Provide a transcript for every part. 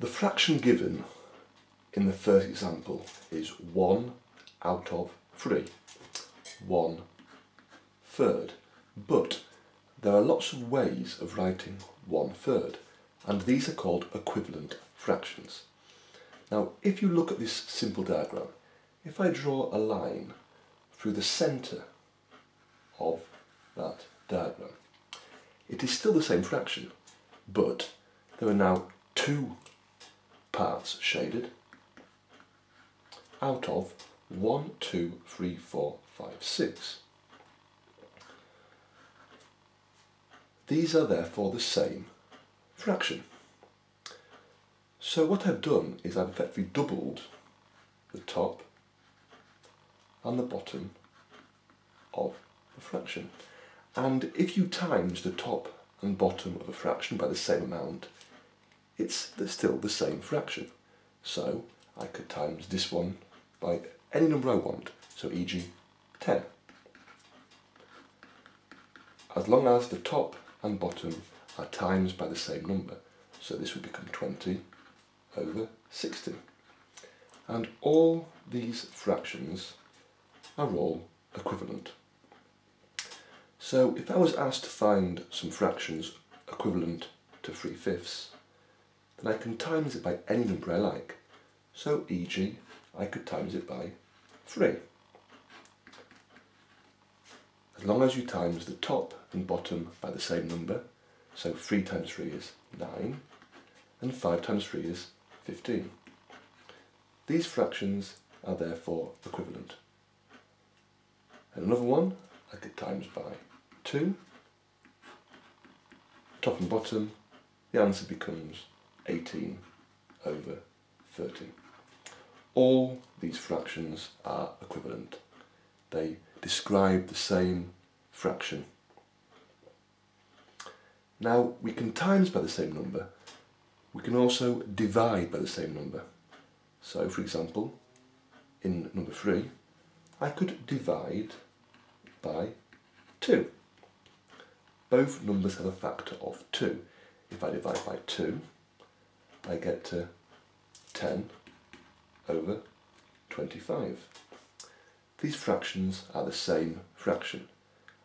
The fraction given in the first example is 1 out of 3, 1/3. But there are lots of ways of writing 1/3, and these are called equivalent fractions. Now, if you look at this simple diagram, if I draw a line through the centre of that diagram, it is still the same fraction, but there are now two parts shaded out of 1, 2, 3, 4, 5, 6. These are therefore the same fraction. So what I've done is I've effectively doubled the top and the bottom of the fraction. And if you times the top and bottom of a fraction by the same amount, it's still the same fraction. So I could times this one by any number I want, so e.g. 10. As long as the top and bottom are times by the same number, so this would become 20/60. And all these fractions are all equivalent. So if I was asked to find some fractions equivalent to 3/5, then I can times it by any number I like. So e.g. I could times it by 3. As long as you times the top and bottom by the same number, so 3 times 3 is 9, and 5 times 3 is 15. These fractions are therefore equivalent. And another one, I could times by 2. Top and bottom, the answer becomes 18/30. All these fractions are equivalent. They describe the same fraction. Now, we can times by the same number. We can also divide by the same number. So, for example, in number 3, I could divide by 2. Both numbers have a factor of 2. If I divide by 2, I get to 10/25. These fractions are the same fraction.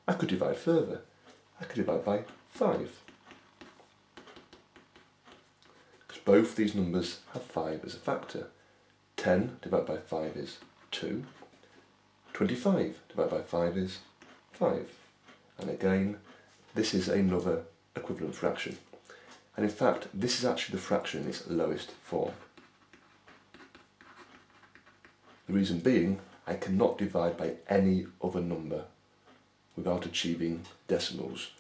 I could divide further. I could divide by 5. Because both these numbers have 5 as a factor. 10 divided by 5 is 2. 25 divided by 5 is 5. And again, this is another equivalent fraction. And in fact, this is actually the fraction in its lowest form. The reason being, I cannot divide by any other number without achieving decimals.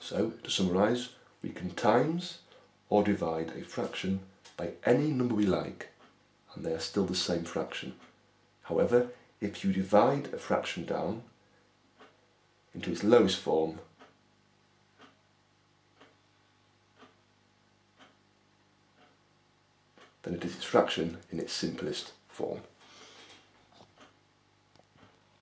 So, to summarise, we can times or divide a fraction by any number we like, and they are still the same fraction. However, if you divide a fraction down into its lowest form, then it is its fraction in its simplest form.